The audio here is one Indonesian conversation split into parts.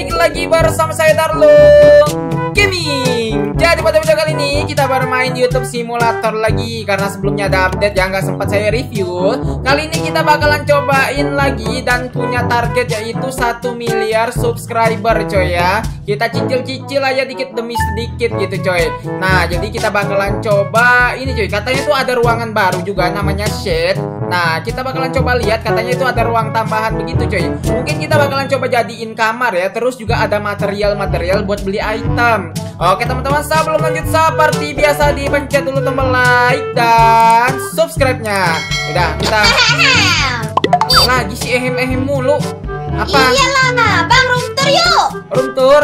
balik lagi bersama saya Darlung Gaming. Jadi pada video kali ini kita bermain YouTube Simulator lagi, karena sebelumnya ada update yang nggak sempat saya review. Kali ini kita bakalan cobain lagi dan punya target yaitu 1 miliar subscriber coy ya. Kita cicil-cicil aja dikit demi sedikit gitu coy. Nah jadi kita bakalan coba ini coy. Katanya tuh ada ruangan baru juga namanya shade. Nah kita bakalan coba lihat, katanya itu ada ruang tambahan begitu coy. Mungkin kita bakalan coba jadiin kamar ya. Terus juga ada material-material buat beli item. Oke teman-teman, sebelum lanjut seperti biasa dipencet dulu tombol like dan subscribe-nya. Udah kita lagi si ehem-ehem mulu. Apa? Iyalah nah, bang room tour yuk. Room tour?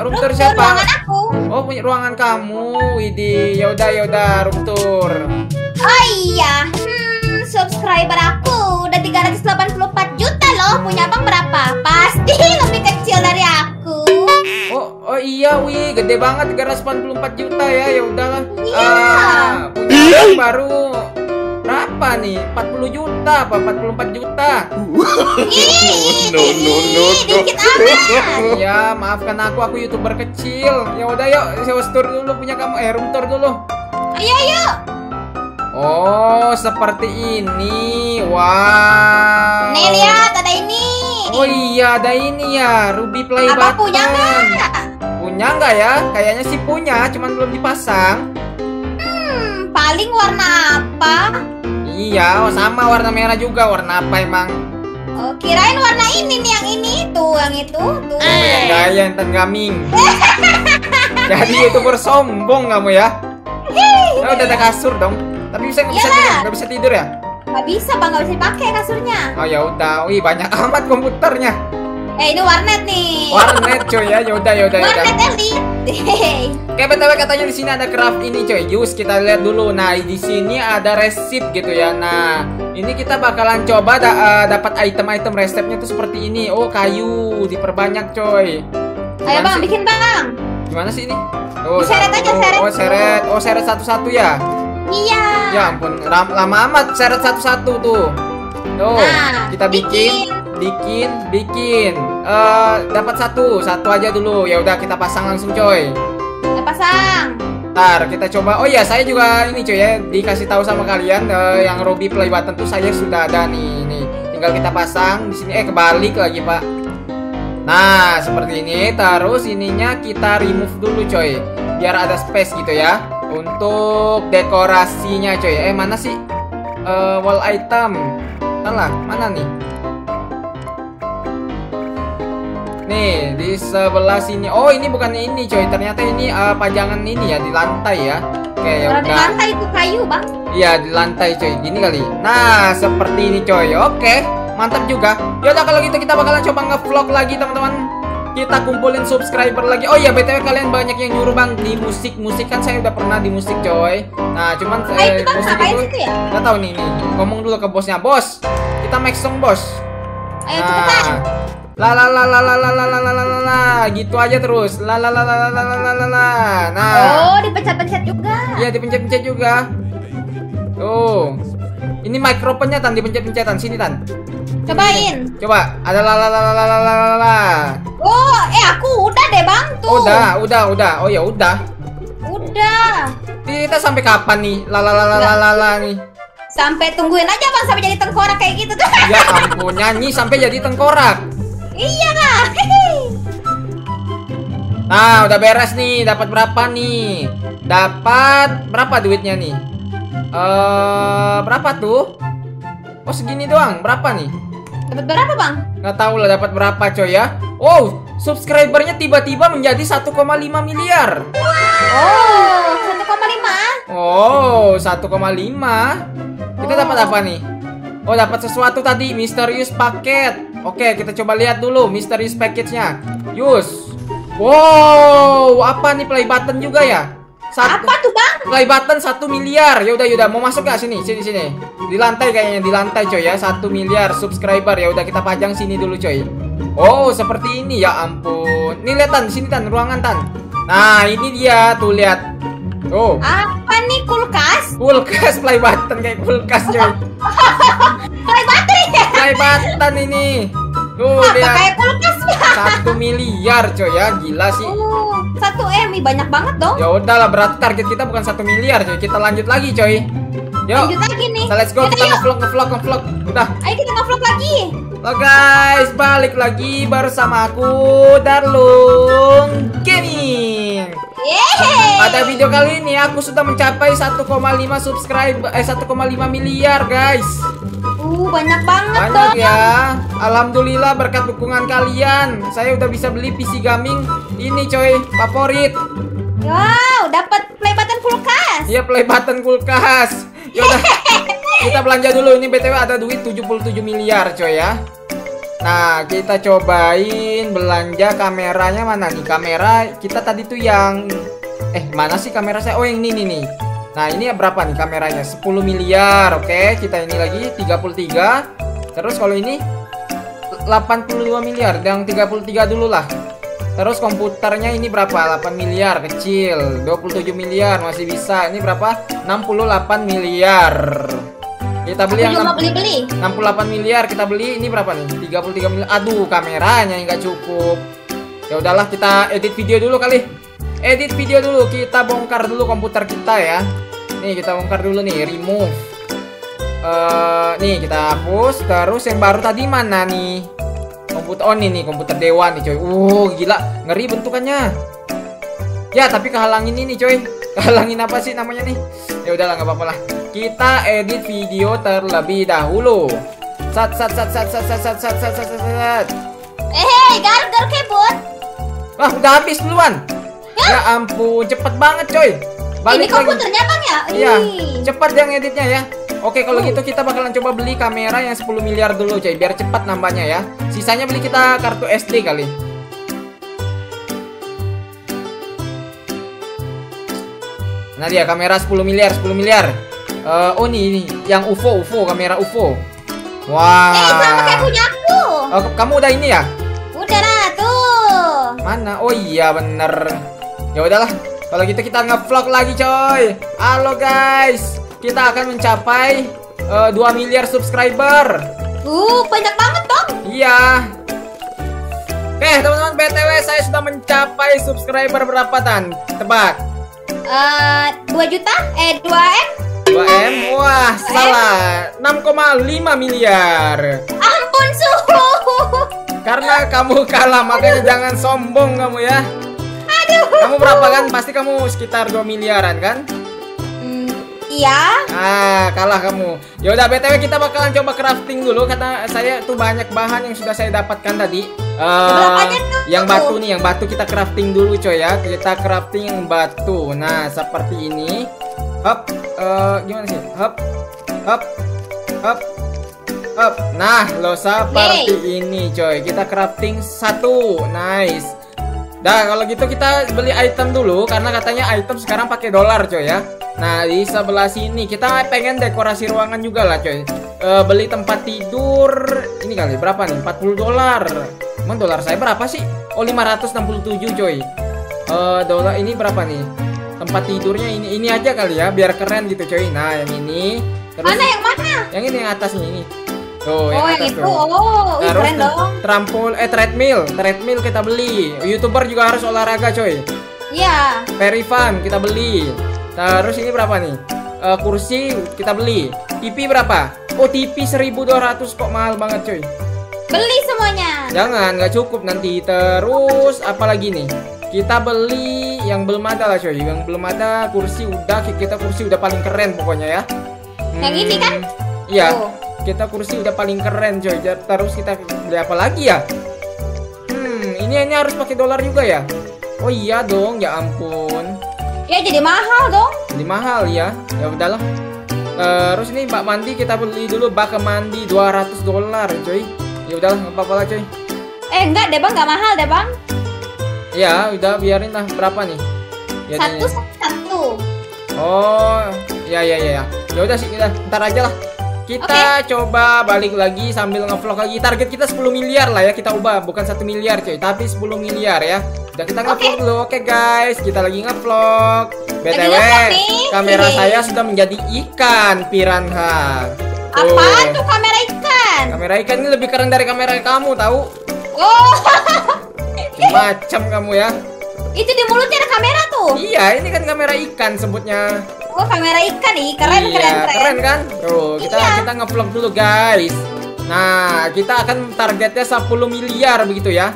Room tour siapa? Ruangan aku. Oh punya ruangan kamu. Widih, yaudah room tour. Oh iya. Subscriber aku udah 384 juta loh. Punya abang berapa? Pasti lebih kecil dari aku. Oh iya wih, gede banget 384 juta ya. Ya udahlah. Punya abang baru berapa nih? 40 juta apa 44 juta? No. Dikit amat. Ya, maafkan aku YouTuber kecil. Ya udah yuk, saya store dulu punya kamu. Room tour dulu. Ayo yuk. Oh, seperti ini. Wow. Nih lihat ada ini. Oh iya, ada ini ya. Ruby Play button. Abang punya nggak? Punya nggak ya? Kayaknya sih punya, cuman belum dipasang. Paling warna apa? Iya, sama warna merah juga. Warna apa emang? Oh, kirain warna ini nih, yang ini tuh, yang itu tuh. Gaya Enten Gaming. Jadi YouTuber sombong kamu ya. Nah, udah ada kasur dong. Tapi bisa nggak bisa tidur ya? Nggak bisa bang, nggak bisa dipakai kasurnya. Oh ya udah, wih banyak amat komputernya. Ini warnet nih. Warnet coy ya, yaudah. Warnet elit. Oke, btw katanya di sini ada craft ini coy. Yus kita lihat dulu. Nah di sini ada resep gitu ya. Nah ini kita bakalan coba dapat item-item resepnya tuh seperti ini. Oh kayu diperbanyak coy. Ayo bang, bikin bang. Gimana sih ini? Oh, seret aja seret. Oh seret satu-satu ya. Iya. Ya ampun, lama amat seret satu-satu tuh. Tuh, nah, kita bikin. Dapat satu aja dulu. Ya udah kita pasang langsung, coy. Kita pasang. Ntar kita coba. Oh ya, saya juga ini coy ya, dikasih tahu sama kalian yang Ruby Play Button tuh saya sudah ada nih. Tinggal kita pasang di sini. Kebalik lagi, Pak. Nah, seperti ini. Terus ininya kita remove dulu, coy. Biar ada space gitu ya. Untuk dekorasinya coy. Mana sih wall item? Entahlah, mana nih? Nih, di sebelah sini. Oh, ini bukan ini coy. Ternyata ini pajangan ini ya di lantai ya. Oke, ya udah. Di lantai itu kayu, Bang. Iya, di lantai coy. Gini kali. Nah, seperti ini coy. Oke, mantap juga. Ya udah kalau gitu kita bakalan coba nge-vlog lagi, teman-teman. Kita kumpulin subscriber lagi. Oh iya, btw kalian banyak yang nyuruh bang di musik kan saya udah pernah di musik coy. Nah cuman saya musik itu nggak tahu nih. Ngomong dulu ke bosnya, bos kita make song bos. Ayo cepetan. Gitu aja terus. Nah. Oh dipencet-pencet juga. Iya dipencet-pencet juga. Tuh. Ini mikrofonnya Tan dipencet-pencetan sini Tan. Cobain. Coba. Ada la. Oh, aku udah deh, Bang. Tuh. Udah. Oh ya udah. Udah. Kita sampai kapan nih? La nih. Sampai tungguin aja, Bang, sampai jadi tengkorak kayak gitu tuh. Ya ampun, nyanyi sampai jadi tengkorak. Iya lah. Nah, udah beres nih. Dapat berapa nih? Dapat berapa duitnya nih? Berapa tuh? Oh segini doang, berapa nih? Dapat berapa bang? Nggak tahu lah dapat berapa coy ya. Wow, subscribernya tiba-tiba menjadi 1,5 miliar. Wow, oh 1,5? Oh 1,5. Kita dapat apa nih? Oh dapat sesuatu tadi, misterius paket. Oke kita coba lihat dulu misterius package-nya. Yus. Wow, apa nih play button juga ya? Apa tuh bang? Play button 1 miliar. Yaudah mau masuk gak sini. Di lantai kayaknya, di lantai coy ya. 1 miliar subscriber. Yaudah kita pajang sini dulu coy. Oh seperti ini ya ampun. Nih lihat Tan, sini Tan, ruangan Tan. Nah ini dia tuh lihat. Tuh. Apa nih kulkas? Kulkas play button kayak kulkas coy. Play button ini. Tuh, lihat. Kayak kulkas ya. 1 miliar coy ya, gila sih. 1 M, banyak banget dong. Ya udahlah, berarti target kita bukan 1 miliar coy. Kita lanjut lagi coy. Yuk, lanjut lagi nih. Let's go, kita ngevlog. Udah. Ayo kita ngevlog lagi. Halo guys, balik lagi bersama aku Darlung Gaming. Yeay. Pada video kali ini aku sudah mencapai 1,5 subscribe 1,5 miliar guys. Banyak banget dong ya. Alhamdulillah berkat dukungan kalian saya udah bisa beli PC gaming ini coy, favorit. Wow, dapat play button kulkas. Iya, play button kulkas. Yaudah. Kita belanja dulu, ini BTW ada duit 77 miliar coy ya. Nah, kita cobain belanja kameranya. Mana nih kamera? Kita tadi tuh yang mana sih kamera saya? Oh, yang ini nih. Nah, ini berapa nih kameranya? 10 miliar. Oke, kita ini lagi 33. Terus kalau ini 82 miliar. Yang 33 dulu lah. Terus komputernya ini berapa? 8 miliar, kecil. 27 miliar masih bisa. Ini berapa? 68 miliar. Kita beli yang 68 miliar kita beli. Ini berapa nih? 33 miliar. Aduh, kameranya nggak cukup. Ya udahlah, kita edit video dulu kali. Edit video dulu, kita bongkar dulu komputer kita ya. Nih, kita bongkar dulu nih, remove. Nih, kita hapus. Terus yang baru tadi mana nih? Komputer on ini, komputer dewan nih coy. Gila, ngeri bentukannya. Ya, tapi kehalangin ini coy. Kehalangin apa sih namanya nih? Ya udahlah, nggak apa-apa lah. Kita edit video terlebih dahulu. Sat. Eh, garuk kebun. Wah, udah habis duluan. Ya ampun, cepet banget coy. Balik lagi. Ini komputernya bang ya? Iya, cepet yang editnya ya. Oke, kalau gitu kita bakalan coba beli kamera yang 10 miliar dulu coy, biar cepat nambahnya ya. Sisanya beli kita kartu SD kali. Nah dia kamera 10 miliar. Oh nih, yang UFO, kamera UFO. Wah. Sama kayak punya aku. Oh, kamu udah ini ya? Udah lah tuh. Mana? Oh iya bener. Ya udahlah. Kalau gitu kita nge-vlog lagi coy. Halo guys, kita akan mencapai 2 miliar subscriber. Banyak banget dong. Iya. Oke, teman-teman, BTW saya sudah mencapai subscriber berapa tan? Tebak. 2M. Wah, salah. 6,5 miliar. Ampun suhu. Karena kamu kalah, makanya jangan sombong kamu ya. Aduh. Kamu berapa kan? Pasti kamu sekitar 2 miliaran kan? Iya. Ah, kalah kamu. Ya udah, BTW kita bakalan coba crafting dulu karena saya tuh banyak bahan yang sudah saya dapatkan tadi. Yang batu nih, yang batu kita crafting dulu coy ya. Kita crafting yang batu. Nah, seperti ini. Hop. Gimana sih? Hop. Hop. Hop. Hop. Nah, lo seperti ini coy. Kita crafting 1. Nice. Nah, kalau gitu kita beli item dulu karena katanya item sekarang pakai dolar coy ya. Nah, di sebelah sini kita pengen dekorasi ruangan juga lah coy. Beli tempat tidur ini kali, berapa nih? 40 dolar. Emang dolar saya berapa sih? Oh, 567 coy. Dolar ini berapa nih? Tempat tidurnya ini aja kali ya, biar keren gitu coy. Nah, yang ini. Terus, mana? Yang ini, yang atas ini. Tuh, yang atas itu. Terus keren dong. Treadmill kita beli. YouTuber juga harus olahraga coy. Iya. Perifan kita beli. Terus ini berapa nih? Kursi kita beli. TV berapa? Oh, TV 1.200 kok, mahal banget coy. Beli semuanya. Jangan, nggak cukup nanti. Terus apalagi nih? Kita beli yang belum ada lah coy. Yang belum ada kursi udah, kita kursi udah paling keren pokoknya ya. Yang ini kan? Iya. Kita kursi udah paling keren coy. Terus kita beli apa lagi ya? Ini harus pakai dolar juga ya? Oh iya dong, ya ampun. Ya, jadi mahal dong. Jadi mahal ya. Ya udahlah. Terus ini bak mandi kita beli dulu, bak mandi 200 dolar coy. Ya udahlah, enggak apa-apa lah coy. Enggak deh bang, enggak mahal deh bang. Ya udah, biarin lah. Berapa nih? Ya, 1-1. Oh ya. Ya udah sih, ntar aja lah. Kita coba balik lagi sambil ngevlog lagi. Target kita 10 miliar lah ya, kita ubah. Bukan 1 miliar coy, tapi 10 miliar ya. Dan kita ngevlog dulu. Oke guys, kita lagi ngevlog. BTW, kamera saya sudah menjadi ikan piranha. Apaan tuh kamera ikan? ikan. Kamera ikan ini lebih keren dari kamera kamu, tahu? Oh. Macam kamu ya. Itu di mulutnya ada kamera tuh. Iya, ini kan kamera ikan sebutnya. Oh, kamera ikan nih, keren, iya, keren, keren. Keren kan? Tuh, kita iya. Kita nge-vlog dulu, guys. Nah, kita akan targetnya 10 miliar begitu ya.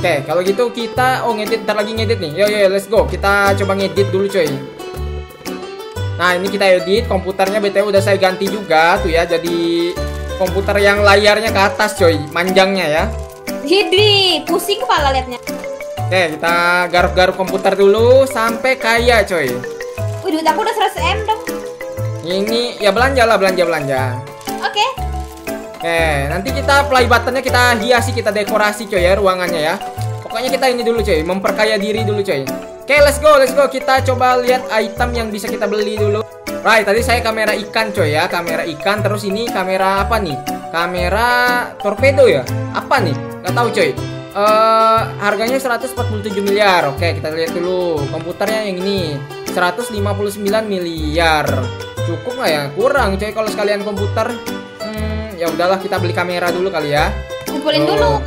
Oke, kalau gitu kita ngedit, ntar lagi ngedit nih. Yo, let's go. Kita coba ngedit dulu, coy. Nah, ini kita edit, komputernya BTW udah saya ganti juga tuh ya. Jadi komputer yang layarnya ke atas, coy, manjangnya ya. Hidri, pusing kepala liatnya. Oke, kita garuk-garuk komputer dulu sampai kaya, coy. Wih, duit aku udah 100 M dong. Ini ya belanja. Oke. Oke, nanti kita play buttonnya kita hiasi, kita dekorasi coy ya ruangannya ya. Pokoknya kita ini dulu coy, memperkaya diri dulu coy. Oke, let's go. Kita coba lihat item yang bisa kita beli dulu. Right, tadi saya kamera ikan coy ya, kamera ikan. Terus ini kamera apa nih? Kamera torpedo ya? Apa nih? Gak tahu coy. Harganya 147 miliar. Oke, kita lihat dulu komputernya yang ini. 159 miliar. Cukup nggak ya? Kurang coy kalau sekalian komputer. Ya udahlah kita beli kamera dulu kali ya. Kumpulin dulu.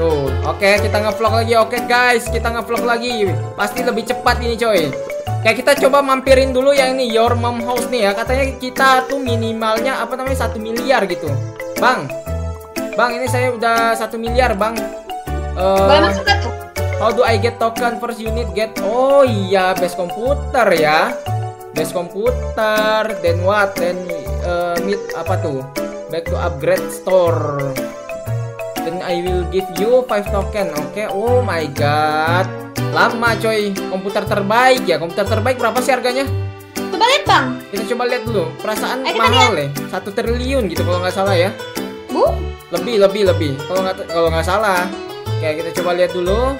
Tuh, oke, kita ngevlog lagi. Oke guys, kita ngevlog lagi. Pasti lebih cepat ini coy. Kayak kita coba mampirin dulu yang ini Your Mom House nih ya. Katanya kita tuh minimalnya apa namanya 1 miliar gitu. Bang, ini saya udah 1 miliar, Bang. Boleh masuk gak tuh? How do I get token? First unit get. Oh iya, base komputer ya. Base komputer. Then what? Then meet apa tuh? Back to upgrade store. Then I will give you 5 token. Oke, oh my god. Lama coy. Komputer terbaik ya. Komputer terbaik berapa sih harganya? Coba lihat bang. Kita coba lihat dulu. Perasaan mahal deh. 1 triliun gitu kalau nggak salah ya. Bu? Lebih. Kalau nggak salah. Oke, kita coba lihat dulu.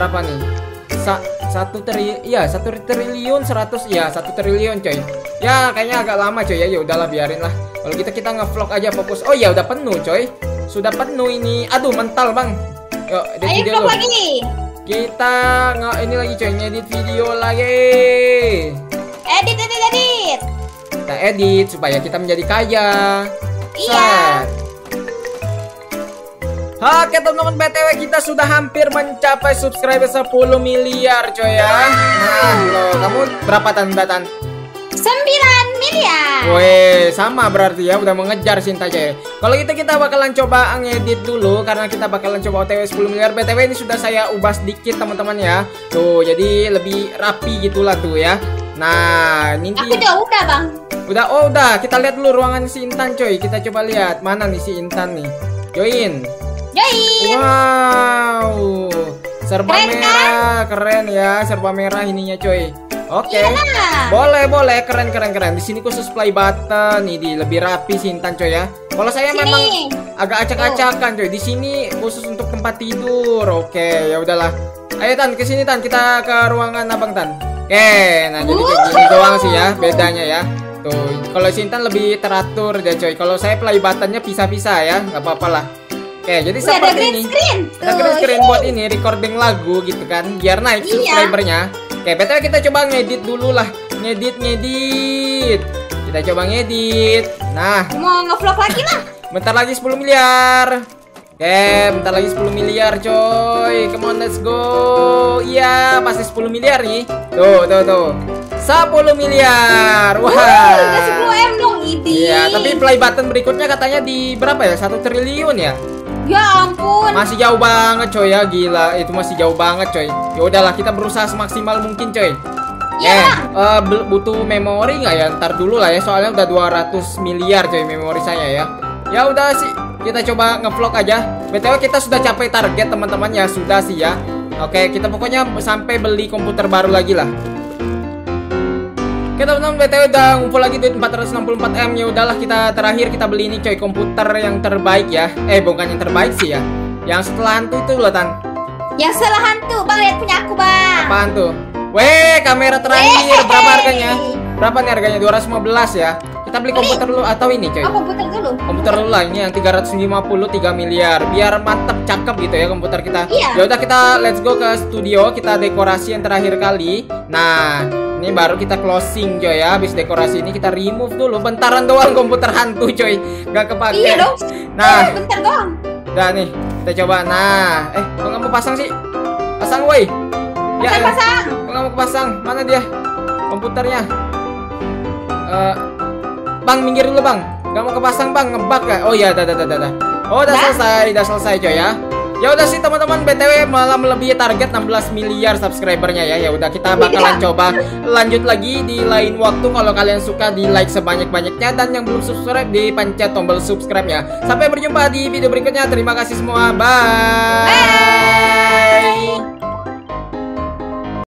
Berapa nih? 1 triliun 100. Ya 1 triliun coy. Ya kayaknya agak lama coy ya. Ya udahlah biarin lah. Kalau kita ngevlog aja fokus. Oh ya udah penuh coy. Sudah penuh ini. Aduh mental bang. Yuk, ayo vlog lagi. Kita ini lagi coy, ngedit video lagi. Edit. Kita edit supaya kita menjadi kaya. Iya. Oke teman-teman, BTW kita sudah hampir mencapai subscriber 10 miliar coy ya. Nah, loh, kamu berapa tanda-tanda? 9 miliar. Weh, sama berarti ya udah mengejar Sinta coy. Kalau gitu kita bakalan coba ngedit dulu karena kita bakalan coba OTW 10 miliar. BTW ini sudah saya ubah sedikit teman-teman ya. Tuh, jadi lebih rapi gitulah tuh ya. Nah, ini aku juga udah, Bang. Udah. Kita lihat dulu ruangan si Intan coy. Kita coba lihat mana nih si Intan nih. Join. Wow, serba keren, merah kan? Keren ya, serba merah ininya coy. Oke. Boleh. Keren. Di sini khusus play button nih, di lebih rapi Sintan coy ya. Kalau saya sini memang agak acak-acakan coy. Di sini khusus untuk tempat tidur. Oke, ya udahlah. Ayo Tan, ke sini Tan. Kita ke ruangan Abang Tan. Oke, nah jadi kayak gini doang sih ya bedanya ya. Tuh, kalau Sintan lebih teratur ya coy. Kalau saya play buttonnya pisah-pisah ya, nggak apa-apalah. Oke, jadi seperti ini. Ada green screen buat ini recording lagu gitu kan, biar naik subscribernya. Oke, betul kita coba ngedit dulu lah. Ngedit. Kita coba ngedit. Nah, mau ngevlog lagi lah. Bentar lagi 10 miliar. Oke, bentar lagi 10 miliar, coy. Come on, let's go. Iya, pasti 10 miliar nih. Tuh. 10 miliar. Wah. Udah 10 M dong, ini. Iya, tapi play button berikutnya katanya di berapa ya? 1 triliun ya? Ya ampun. Masih jauh banget coy ya, gila. Itu masih jauh banget coy. Ya udahlah kita berusaha semaksimal mungkin coy. Ya. Butuh memori nggak ya? Ntar dulu lah ya, soalnya udah 200 miliar coy memori saya ya. Ya udah sih, kita coba ngevlog aja. BTW kita sudah capai target teman-teman ya, sudah sih ya. Oke, kita pokoknya sampai beli komputer baru lagi lah. Oke teman-teman, BTW udah ngumpul lagi duit 464 M. Ya udahlah kita terakhir kita beli ini coy, komputer yang terbaik ya. Bukan yang terbaik sih ya. Yang setelah hantu itu loh Tan. Yang setelah hantu, Bang, lihat punya aku Bang. Apaan tuh? Weh, kamera terakhir berapa harganya? Berapa nih harganya? 215 ya. Kita Kita beli komputer dulu atau ini coy? Oh, komputer dulu. Komputer dulu lah, ini yang 353 miliar. Biar mantep cakep gitu ya komputer kita. Iya. Ya udah, kita let's go ke studio, kita dekorasi yang terakhir kali. Nah, ini baru kita closing coy ya. Habis dekorasi ini kita remove dulu. Bentaran doang komputer hantu coy. Gak kepake. Iya dong. Nah, bentar doang. Udah nih, kita coba. Nah, kok gak mau pasang sih? Pasang woi. Ya, pasang. Kok gak mau pasang? Mana dia? Komputernya. Bang, minggir dulu bang. Gak mau kepasang bang, ngebug gak? Oh iya, dah. Oh, udah selesai, coy ya. Ya udah sih teman-teman, BTW malah melebihi target 16 miliar subscribernya ya. Ya udah, kita bakalan coba lanjut lagi di lain waktu. Kalau kalian suka, di like sebanyak-banyaknya, dan yang belum subscribe dipencet tombol subscribe ya. Sampai berjumpa di video berikutnya. Terima kasih semua. Bye.